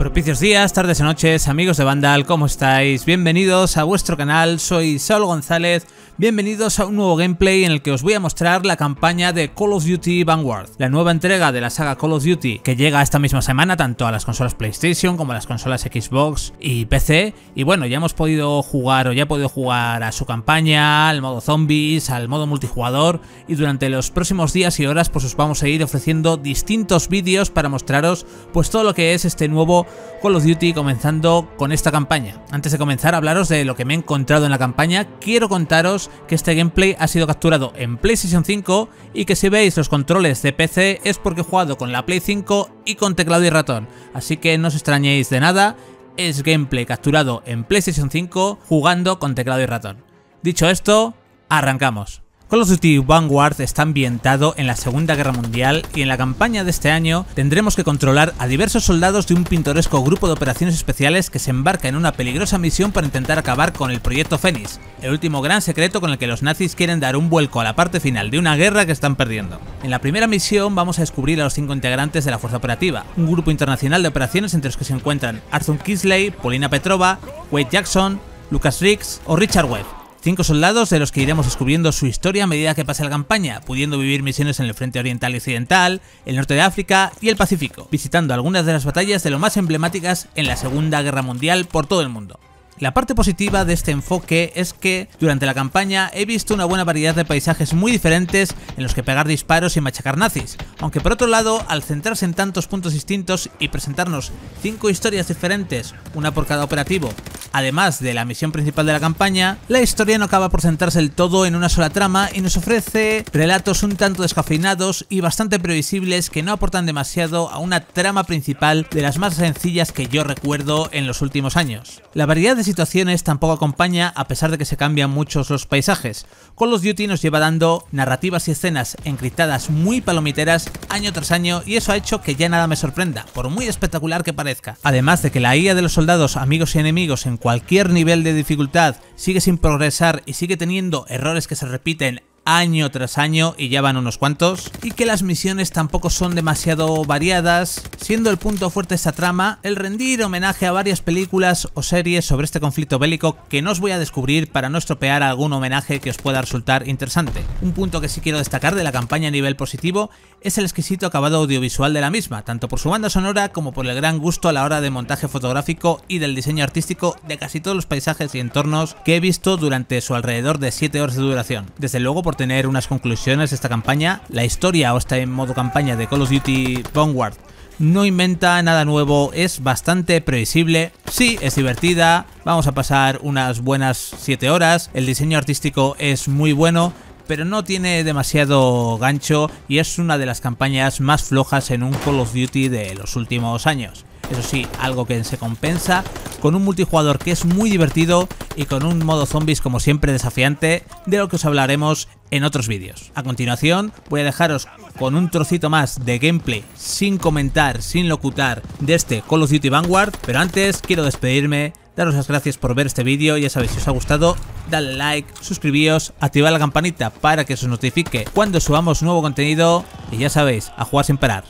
Propicios días, tardes y noches, amigos de Vandal, ¿cómo estáis? Bienvenidos a vuestro canal, soy Saul González, bienvenidos a un nuevo gameplay en el que os voy a mostrar la campaña de Call of Duty Vanguard, la nueva entrega de la saga Call of Duty que llega esta misma semana tanto a las consolas PlayStation como a las consolas Xbox y PC. Y bueno, ya hemos podido jugar o ya he podido jugar a su campaña, al modo zombies, al modo multijugador, y durante los próximos días y horas pues os vamos a ir ofreciendo distintos vídeos para mostraros pues todo lo que es este nuevo Call of Duty, comenzando con esta campaña. Antes de comenzar a hablaros de lo que me he encontrado en la campaña, quiero contaros que este gameplay ha sido capturado en PlayStation 5 y que si veis los controles de PC es porque he jugado con la Play 5 y con teclado y ratón, así que no os extrañéis de nada, es gameplay capturado en PlayStation 5 jugando con teclado y ratón. Dicho esto, arrancamos. Call of Duty Vanguard está ambientado en la Segunda Guerra Mundial y en la campaña de este año tendremos que controlar a diversos soldados de un pintoresco grupo de operaciones especiales que se embarca en una peligrosa misión para intentar acabar con el Proyecto Fénix, el último gran secreto con el que los nazis quieren dar un vuelco a la parte final de una guerra que están perdiendo. En la primera misión vamos a descubrir a los 5 integrantes de la Fuerza Operativa, un grupo internacional de operaciones entre los que se encuentran Arthur Kingsley, Paulina Petrova, Wade Jackson, Lucas Riggs o Richard Webb. 5 soldados de los que iremos descubriendo su historia a medida que pase la campaña, pudiendo vivir misiones en el frente oriental y occidental, el norte de África y el Pacífico, visitando algunas de las batallas de lo más emblemáticas en la Segunda Guerra Mundial por todo el mundo. La parte positiva de este enfoque es que durante la campaña he visto una buena variedad de paisajes muy diferentes en los que pegar disparos y machacar nazis, aunque por otro lado, al centrarse en tantos puntos distintos y presentarnos 5 historias diferentes, una por cada operativo, además de la misión principal de la campaña, la historia no acaba por centrarse del todo en una sola trama y nos ofrece relatos un tanto descafeinados y bastante previsibles que no aportan demasiado a una trama principal de las más sencillas que yo recuerdo en los últimos años. La variedad de situaciones tampoco acompaña a pesar de que se cambian muchos los paisajes. Call of Duty nos lleva dando narrativas y escenas encriptadas muy palomiteras año tras año y eso ha hecho que ya nada me sorprenda, por muy espectacular que parezca. Además de que la IA de los soldados, amigos y enemigos en cualquier nivel de dificultad sigue sin progresar y sigue teniendo errores que se repiten año tras año y ya van unos cuantos, y que las misiones tampoco son demasiado variadas, siendo el punto fuerte de esta trama el rendir homenaje a varias películas o series sobre este conflicto bélico que no os voy a descubrir para no estropear algún homenaje que os pueda resultar interesante. Un punto que sí quiero destacar de la campaña a nivel positivo es el exquisito acabado audiovisual de la misma, tanto por su banda sonora como por el gran gusto a la hora de montaje fotográfico y del diseño artístico de casi todos los paisajes y entornos que he visto durante su alrededor de 7 horas de duración. Desde luego, por tener unas conclusiones de esta campaña, la historia o este modo campaña de Call of Duty Vanguard no inventa nada nuevo, es bastante previsible, sí, es divertida, vamos a pasar unas buenas 7 horas, el diseño artístico es muy bueno, pero no tiene demasiado gancho y es una de las campañas más flojas en un Call of Duty de los últimos años. Eso sí, algo que se compensa con un multijugador que es muy divertido y con un modo zombies como siempre desafiante, de lo que os hablaremos en otros vídeos. A continuación voy a dejaros con un trocito más de gameplay sin comentar, sin locutar, de este Call of Duty Vanguard, pero antes quiero despedirme, daros las gracias por ver este vídeo, ya sabéis, si os ha gustado, dale like, suscribíos, activad la campanita para que se os notifique cuando subamos nuevo contenido y ya sabéis, a jugar sin parar.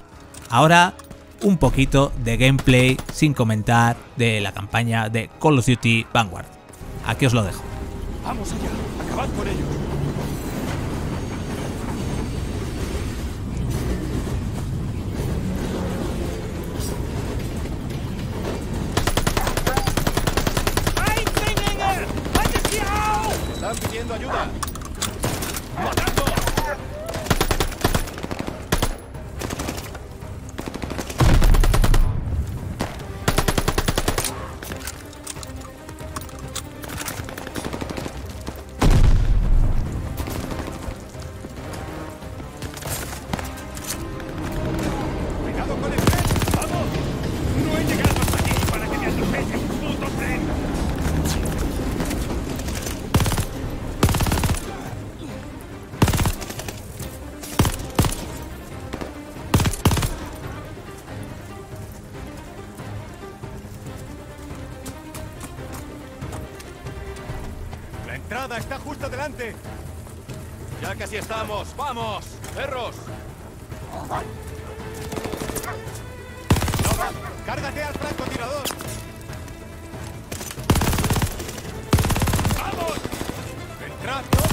Ahora, un poquito de gameplay sin comentar de la campaña de Call of Duty Vanguard. Aquí os lo dejo. Vamos allá, acabad con ellos. ¡Están pidiendo ayuda! ¡Matando! La entrada está justo delante. Ya casi estamos. ¡Vamos, perros! ¡No ¡Cárgate al francotirador! ¡Vamos! ¡Entrad todos!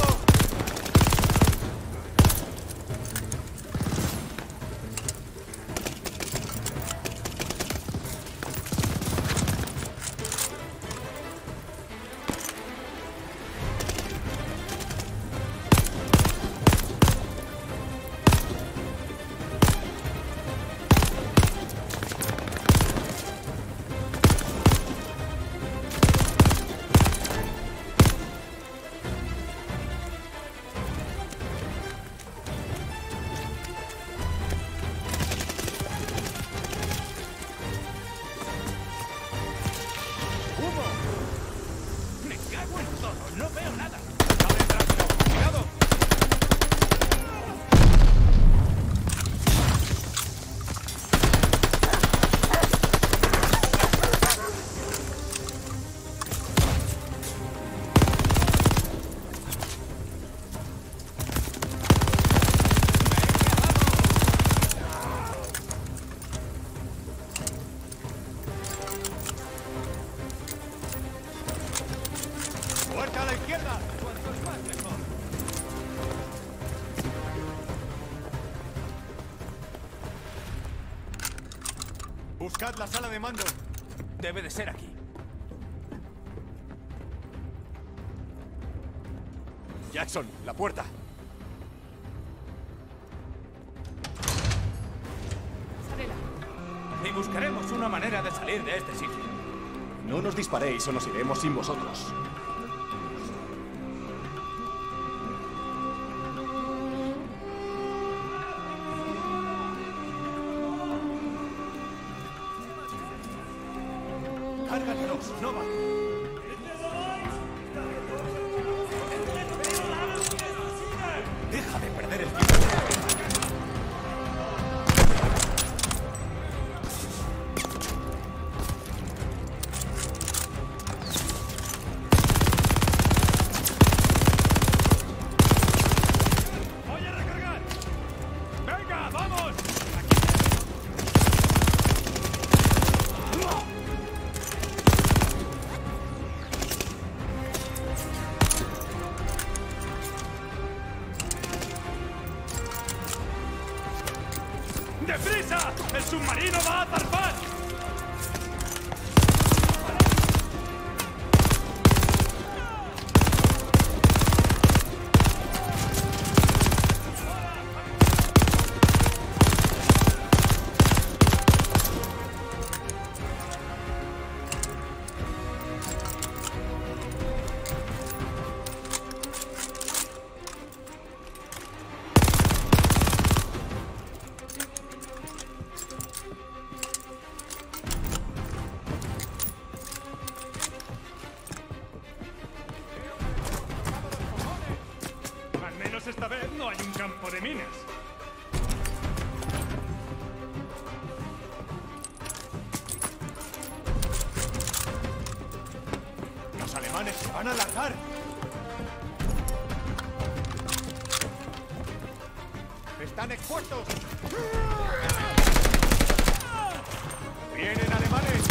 Buscad la sala de mando. Debe de ser aquí. Jackson, la puerta. Ábrela. Y buscaremos una manera de salir de este sitio. No nos disparéis o nos iremos sin vosotros. ¡Deprisa! ¡El submarino va a zarpar! Esta vez no hay un campo de minas. Los alemanes se van a largar. ¡Están expuestos! ¡Vienen alemanes!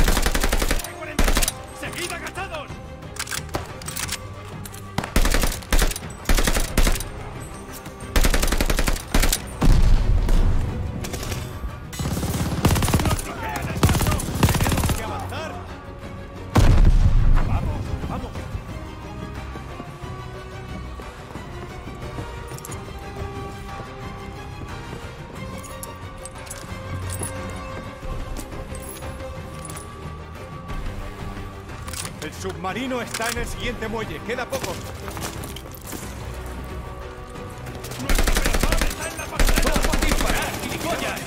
¡Seguid agachados! El submarino está en el siguiente muelle. Queda poco. ¡Nuestro operador está en la pantalla! ¡Vamos a disparar, gilipollas!